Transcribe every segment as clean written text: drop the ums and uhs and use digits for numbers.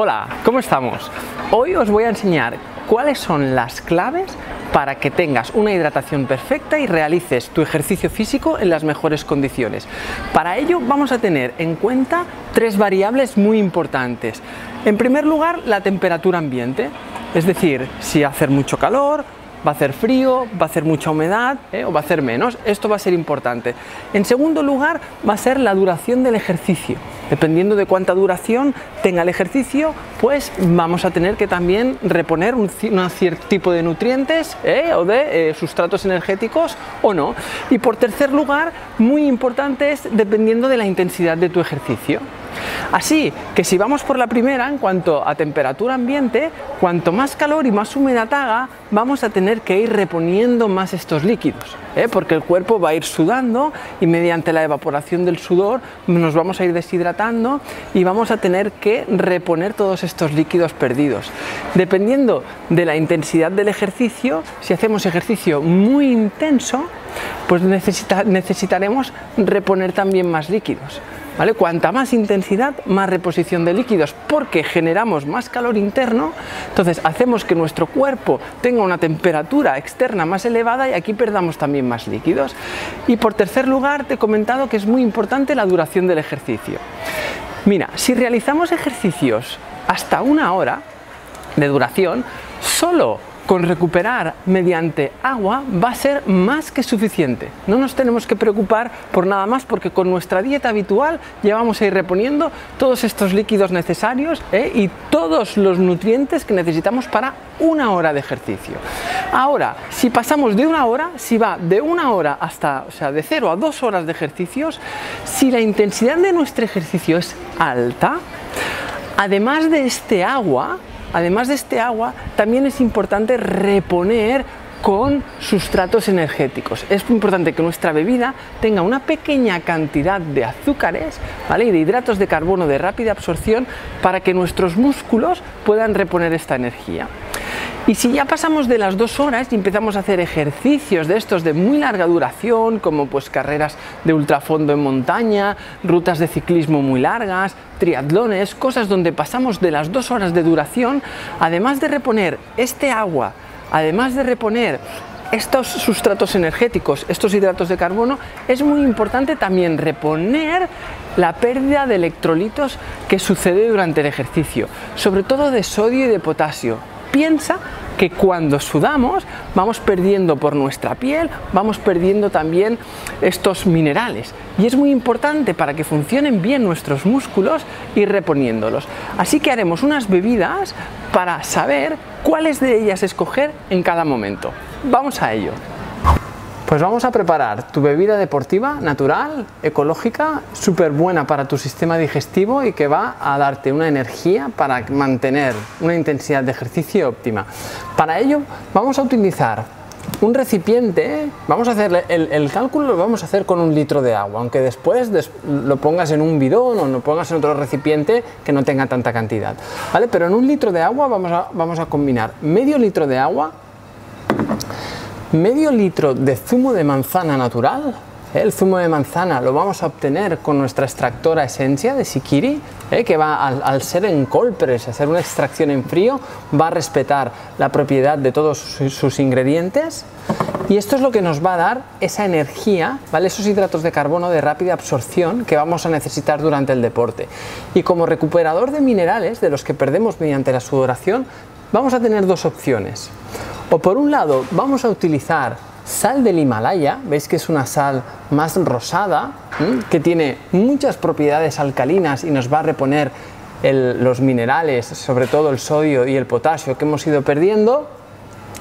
Hola, ¿cómo estamos? Hoy os voy a enseñar cuáles son las claves para que tengas una hidratación perfecta y realices tu ejercicio físico en las mejores condiciones. Para ello vamos a tener en cuenta tres variables muy importantes. En primer lugar, la temperatura ambiente, es decir, si va a hacer mucho calor, va a hacer frío, va a hacer mucha humedad o va a hacer menos, esto va a ser importante. En segundo lugar, va a ser la duración del ejercicio. Dependiendo de cuánta duración tenga el ejercicio, pues vamos a tener que también reponer un cierto tipo de nutrientes o de sustratos energéticos o no. Y por tercer lugar, muy importante es dependiendo de la intensidad de tu ejercicio. Así que si vamos por la primera, en cuanto a temperatura ambiente, cuanto más calor y más humedad haga, vamos a tener que ir reponiendo más estos líquidos, porque el cuerpo va a ir sudando y mediante la evaporación del sudor nos vamos a ir deshidratando y vamos a tener que reponer todos estos líquidos perdidos. Dependiendo de la intensidad del ejercicio, si hacemos ejercicio muy intenso, pues necesitaremos reponer también más líquidos. ¿Vale? Cuanta más intensidad, más reposición de líquidos, porque generamos más calor interno, entonces hacemos que nuestro cuerpo tenga una temperatura externa más elevada y aquí perdamos también más líquidos. Y por tercer lugar, te he comentado que es muy importante la duración del ejercicio. Mira, si realizamos ejercicios hasta una hora de duración, solo con recuperar mediante agua va a ser más que suficiente. No nos tenemos que preocupar por nada más porque con nuestra dieta habitual ya vamos a ir reponiendo todos estos líquidos necesarios y todos los nutrientes que necesitamos para una hora de ejercicio. Ahora, si pasamos de una hora, si va de una hora hasta, o sea, de 0 a 2 horas de ejercicios, si la intensidad de nuestro ejercicio es alta, además de este agua, también es importante reponer con sustratos energéticos. Es importante que nuestra bebida tenga una pequeña cantidad de azúcares, ¿vale?, y de hidratos de carbono de rápida absorción para que nuestros músculos puedan reponer esta energía. Y si ya pasamos de las 2 horas y empezamos a hacer ejercicios de estos de muy larga duración, como pues carreras de ultrafondo en montaña, rutas de ciclismo muy largas, triatlones, cosas donde pasamos de las 2 horas de duración, además de reponer este agua, además de reponer estos sustratos energéticos, estos hidratos de carbono, es muy importante también reponer la pérdida de electrolitos que sucede durante el ejercicio, sobre todo de sodio y de potasio. Piensa que cuando sudamos vamos perdiendo por nuestra piel, vamos perdiendo también estos minerales y es muy importante para que funcionen bien nuestros músculos ir reponiéndolos. Así que haremos unas bebidas para saber cuáles de ellas escoger en cada momento. Vamos a ello. Pues vamos a preparar tu bebida deportiva natural, ecológica, súper buena para tu sistema digestivo y que va a darte una energía para mantener una intensidad de ejercicio óptima. Para ello vamos a utilizar un recipiente, vamos a hacer el cálculo, lo vamos a hacer con 1 litro de agua, aunque después lo pongas en un bidón o lo pongas en otro recipiente que no tenga tanta cantidad, ¿vale? Pero en 1 litro de agua vamos a combinar medio litro de agua, medio litro de zumo de manzana natural. El zumo de manzana lo vamos a obtener con nuestra extractora esencia de Siquri, que va al ser en cold press, hacer una extracción en frío, va a respetar la propiedad de todos sus ingredientes y esto es lo que nos va a dar esa energía, ¿vale?, esos hidratos de carbono de rápida absorción que vamos a necesitar durante el deporte. Y como recuperador de minerales de los que perdemos mediante la sudoración, vamos a tener dos opciones. O por un lado vamos a utilizar sal del Himalaya, veis que es una sal más rosada, que tiene muchas propiedades alcalinas y nos va a reponer los minerales, sobre todo el sodio y el potasio que hemos ido perdiendo.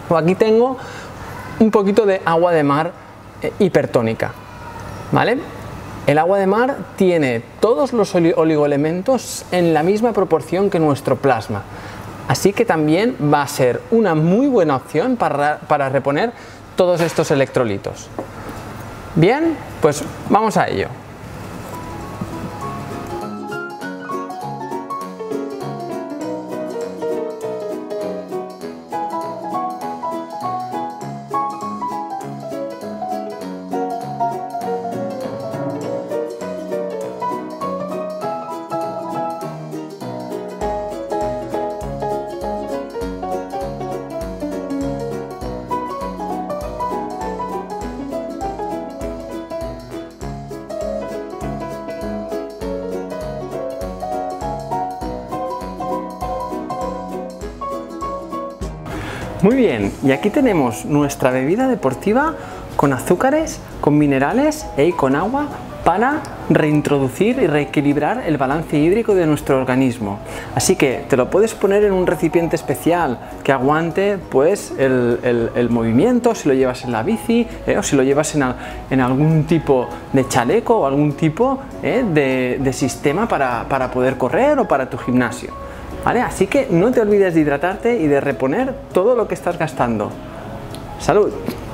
O aquí tengo un poquito de agua de mar hipertónica, ¿vale? El agua de mar tiene todos los oligoelementos en la misma proporción que nuestro plasma. Así que también va a ser una muy buena opción para reponer todos estos electrolitos. Bien, pues vamos a ello. Muy bien, y aquí tenemos nuestra bebida deportiva con azúcares, con minerales y con agua para reintroducir y reequilibrar el balance hídrico de nuestro organismo. Así que te lo puedes poner en un recipiente especial que aguante pues el movimiento, si lo llevas en la bici o si lo llevas en algún tipo de chaleco o algún tipo de sistema para poder correr o para tu gimnasio. ¿Vale? Así que no te olvides de hidratarte y de reponer todo lo que estás gastando. ¡Salud!